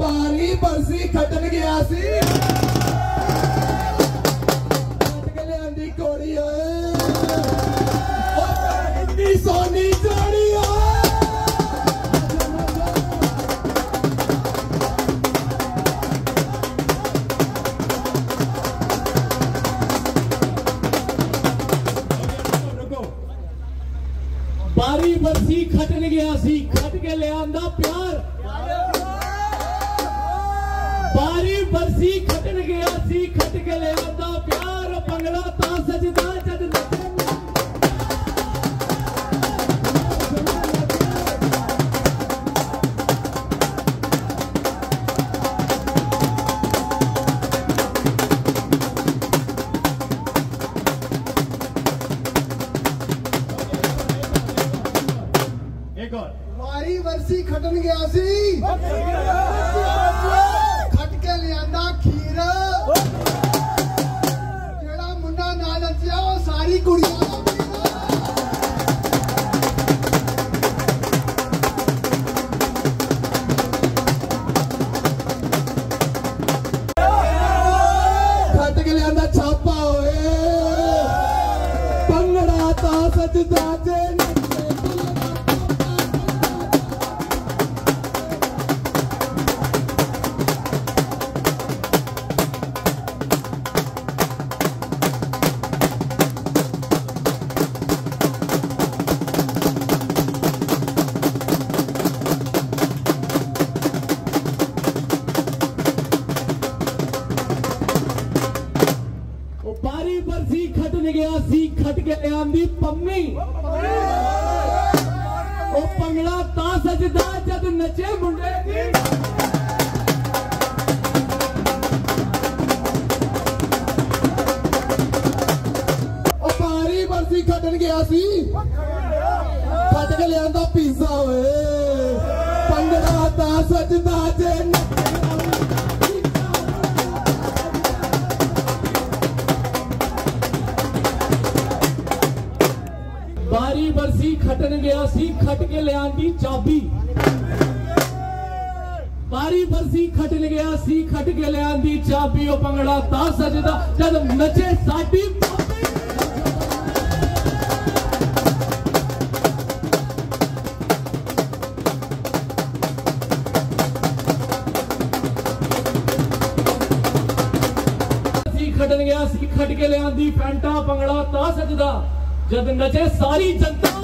बारी बरसी खटन गया सी कोड़ी इतनी सोनी जोड़ी बारी बरसी खटन गया सी खट के लियांदा प्यार बारी बरसी खटन गया सी खट के लियांदा प्यार पंगड़ा ता सजदा जद बारी बरसी खटन गया सी खट के लियांदा खीर जेड़ा मुंडा ना नचिया वो सारी कुड़ियां खट के लियांदा छापा होए पंगड़ा ता सजदा जे बारी बरसी खटन गया सी खट के लियांदी पम्मी ओ पंगड़ा ता सजदा जद नचे मुंडे ओ बारी बरसी खटन गया सी खट के लियांदा पिज़्ज़ा होए पंगड़ा ता सजदा जे बारी बरसी खटन गया सी खट के लियांदी चाबी बारी बरसी खटन गया सी खट के लियांदी चाबी ओ पंगड़ा ता सजदा जद नचे साडी खटन गया सी खट के लियांदी फैंटा पंगड़ा ता सजदा जब नचे सारी जनता।